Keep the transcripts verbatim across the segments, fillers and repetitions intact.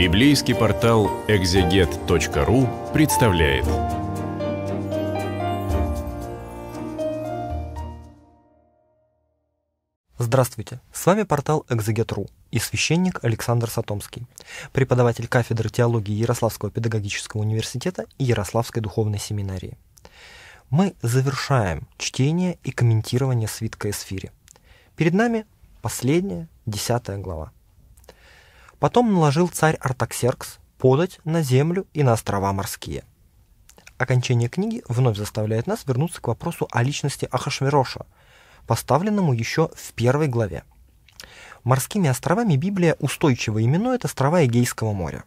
Библейский портал экзегет точка ру представляет. Здравствуйте, с вами портал экзегет точка ру и священник Александр Сатомский, преподаватель кафедры теологии Ярославского педагогического университета и Ярославской духовной семинарии. Мы завершаем чтение и комментирование свитка Есфири. Перед нами последняя, десятая глава. «Потом наложил царь Артаксеркс подать на землю и на острова морские». Окончание книги вновь заставляет нас вернуться к вопросу о личности Ахашвероша, поставленному еще в первой главе. Морскими островами Библия устойчиво именует острова Эгейского моря.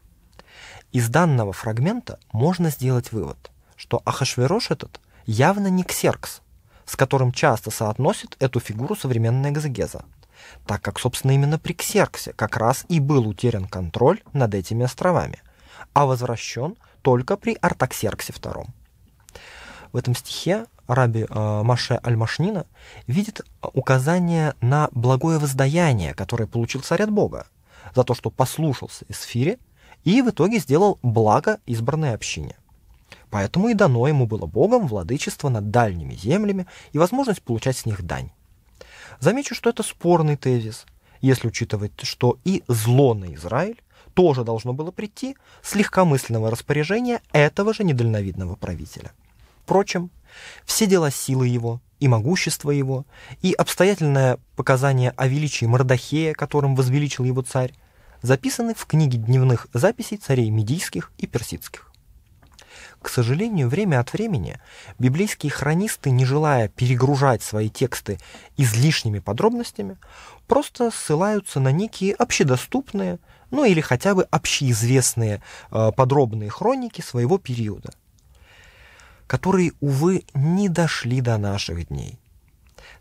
Из данного фрагмента можно сделать вывод, что Ахашверош этот явно не Ксеркс, с которым часто соотносит эту фигуру современная экзегеза, так как, собственно, именно при Ксерксе как раз и был утерян контроль над этими островами, а возвращен только при Артаксерксе втором. В этом стихе раби э, Маша Аль-Машнина видит указание на благое воздаяние, которое получил царь от Бога, за то, что послушался Есфири и в итоге сделал благо избранной общине. Поэтому и дано ему было Богом владычество над дальними землями и возможность получать с них дань. Замечу, что это спорный тезис, если учитывать, что и зло на Израиль тоже должно было прийти с легкомысленного распоряжения этого же недальновидного правителя. Впрочем, все дела силы его, и могущество его, и обстоятельное показание о величии Мардохея, которым возвеличил его царь, записаны в книге дневных записей царей Мидийских и Персидских. К сожалению, время от времени библейские хронисты, не желая перегружать свои тексты излишними подробностями, просто ссылаются на некие общедоступные, ну или хотя бы общеизвестные э, подробные хроники своего периода, которые, увы, не дошли до наших дней.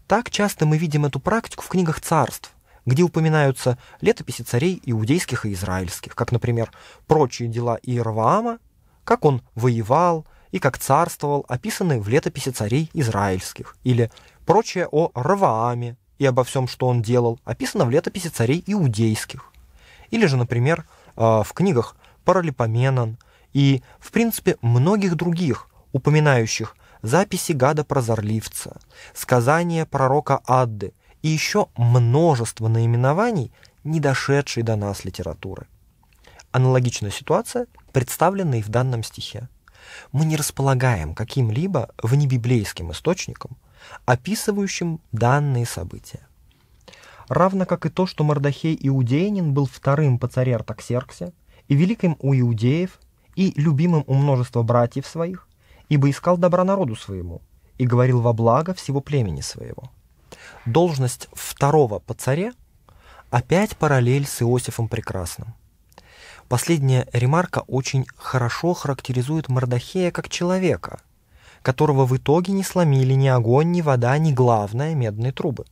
Так часто мы видим эту практику в книгах царств, где упоминаются летописи царей иудейских и израильских, как, например, прочие дела Иеровоама, как он воевал и как царствовал, описаны в летописи царей израильских, или прочее о Ровоаме и обо всем, что он делал, описано в летописи царей иудейских, или же, например, в книгах Паралипоменон и, в принципе, многих других, упоминающих записи Гада Прозорливца, сказания пророка Адды и еще множество наименований, не дошедшей до нас литературы. Аналогичная ситуация представлена и в данном стихе. Мы не располагаем каким-либо внебиблейским источником, описывающим данные события. Равно как и то, что Мардохей Иудейнин был вторым по царе Артаксерксе и великим у иудеев, и любимым у множества братьев своих, ибо искал добра народу своему и говорил во благо всего племени своего. Должность второго по царе опять параллель с Иосифом Прекрасным. Последняя ремарка очень хорошо характеризует Мардохея как человека, которого в итоге не сломили ни огонь, ни вода, ни главное — медные трубы.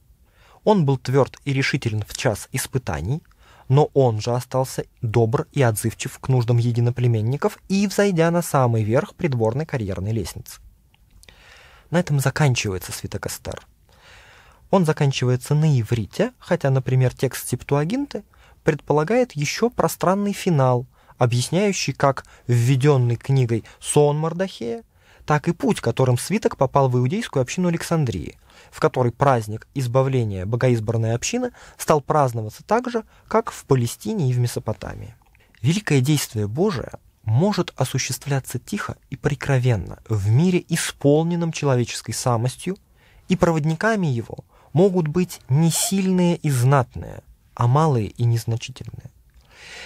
Он был тверд и решителен в час испытаний, но он же остался добр и отзывчив к нуждам единоплеменников и взойдя на самый верх придворной карьерной лестницы. На этом заканчивается свиток Эстер. Он заканчивается на иврите, хотя, например, текст Септуагинты предполагает еще пространный финал, объясняющий как введенный книгой сон Мардохея, так и путь, которым свиток попал в иудейскую общину Александрии, в которой праздник избавления богоизбранной общины стал праздноваться так же, как в Палестине и в Месопотамии. Великое действие Божие может осуществляться тихо и прикровенно в мире, исполненном человеческой самостью, и проводниками его могут быть не сильные и знатные, а малые и незначительные.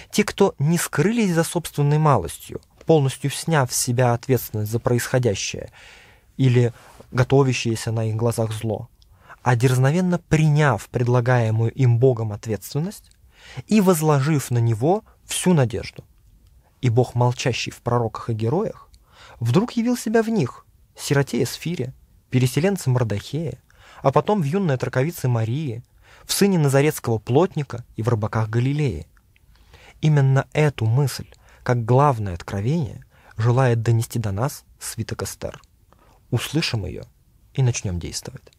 Те, кто не скрылись за собственной малостью, полностью сняв с себя ответственность за происходящее или готовящееся на их глазах зло, а дерзновенно приняв предлагаемую им Богом ответственность и возложив на него всю надежду. И Бог, молчащий в пророках и героях, вдруг явил себя в них, сироте Есфире, переселенце Мардохея, а потом в юной траковице Марии, в сыне Назаретского плотника и в рыбаках Галилеи. Именно эту мысль, как главное откровение, желает донести до нас свиток Эстер. Услышим ее и начнем действовать.